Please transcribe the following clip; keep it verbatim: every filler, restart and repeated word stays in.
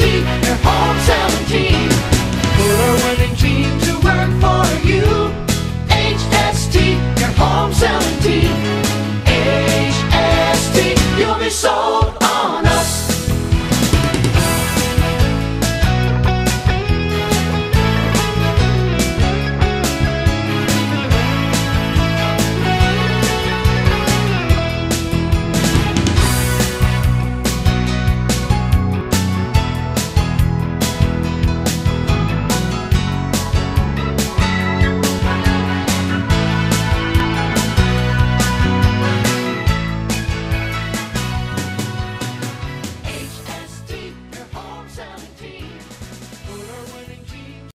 H S T, your whole challenging. Put our winning dream to work for you. H S T, your home selling team. H S T, you'll be sold on.